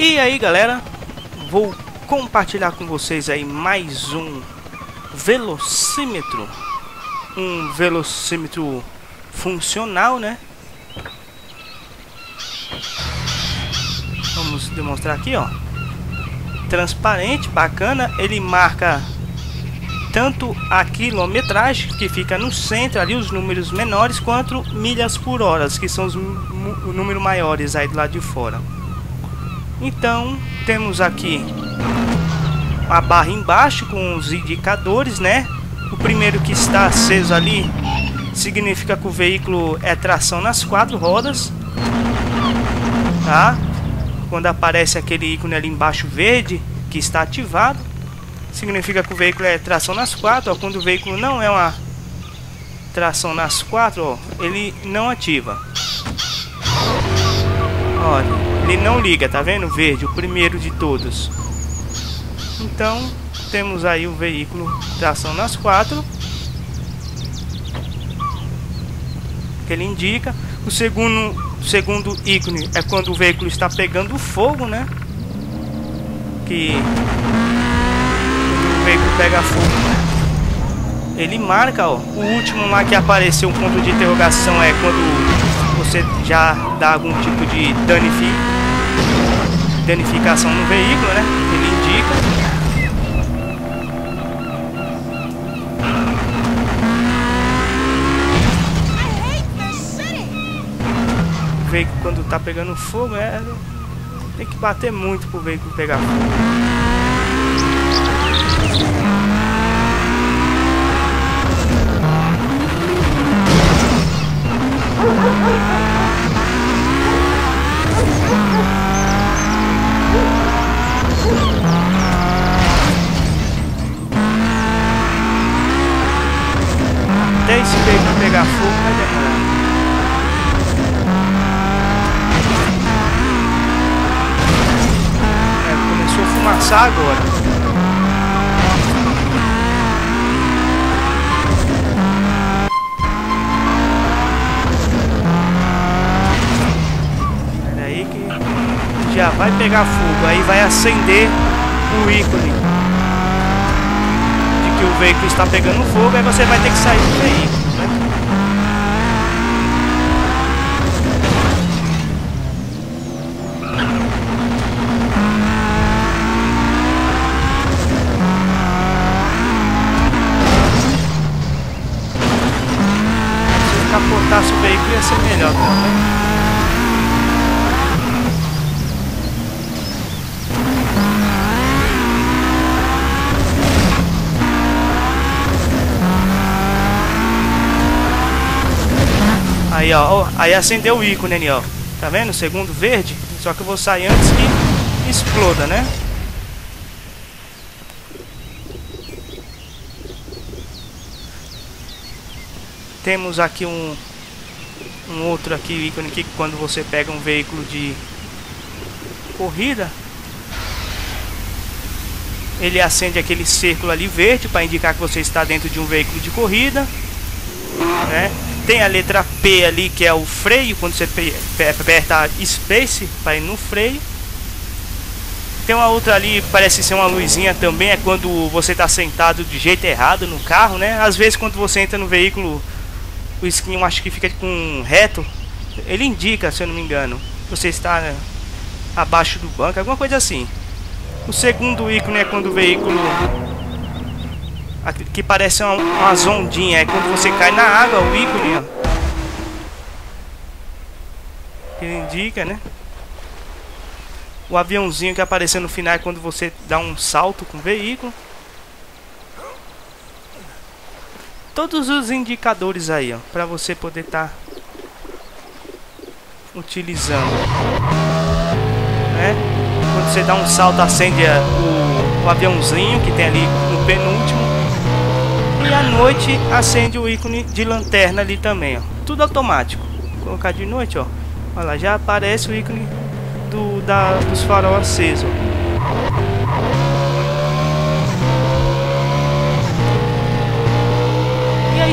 E aí galera, vou compartilhar com vocês aí mais um velocímetro, um velocímetro funcional, né? Vamos demonstrar aqui, ó, transparente, bacana. Ele marca tanto a quilometragem, que fica no centro ali, os números menores, quanto milhas por hora, que são os números maiores aí do lado de fora. Então temos aqui a barra embaixo com os indicadores, né? O primeiro que está aceso ali significa que o veículo é tração nas quatro rodas, tá? Quando aparece aquele ícone ali embaixo verde que está ativado, significa que o veículo é tração nas quatro. Ó, quando o veículo não é uma tração nas quatro, ó, ele não ativa. Ó, ele não liga, tá vendo? Verde, o primeiro de todos. Então temos aí o veículo tração nas quatro, que ele indica. O segundo ícone é quando o veículo está pegando fogo, né? Que o veículo pega fogo, ele marca, ó. O último lá que apareceu, um ponto de interrogação, é quando você já dá algum tipo de danificação no veículo, né? Ele indica. Veículo quando tá pegando fogo, é, tem que bater muito pro veículo pegar fogo. Até esse veículo pegar fogo vai demorar. Fumaçar agora. Pera aí que já vai pegar fogo. Aí vai acender o ícone de que o veículo está pegando fogo. Aí você vai ter que sair do veículo. Capotasse o veículo ia ser melhor também. Aí ó, aí acendeu o ícone ali, ó. Tá vendo? O segundo verde. Só que eu vou sair antes que exploda, né? Temos aqui um outro aqui, ícone aqui, quando você pega um veículo de corrida, ele acende aquele círculo ali verde para indicar que você está dentro de um veículo de corrida, né? Tem a letra P ali, que é o freio, quando você aperta space para ir no freio. Tem uma outra ali, parece ser uma luzinha também, é quando você está sentado de jeito errado no carro, né? Às vezes quando você entra no veículo, o esquinho acho que fica com reto, ele indica, se eu não me engano, você está, né, abaixo do banco, alguma coisa assim. O segundo ícone é quando o veículo, que parece umas ondinhas, é quando você cai na água, o ícone, ó, ele indica, né? O aviãozinho que apareceu no final é quando você dá um salto com o veículo. Todos os indicadores aí, ó, para você poder estar utilizando, né? Quando você dá um salto, acende o aviãozinho que tem ali no penúltimo. E à noite acende o ícone de lanterna ali também, ó. Tudo automático. Vou colocar de noite, ó. Olha lá, já aparece o ícone dos faróis acesos.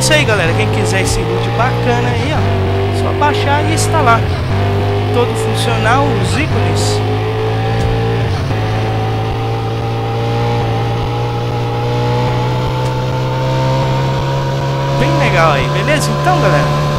isso aí, galera. Quem quiser esse HUD bacana aí, ó, só baixar e instalar. Todo funcional, os ícones. Bem legal aí, beleza? Então, galera,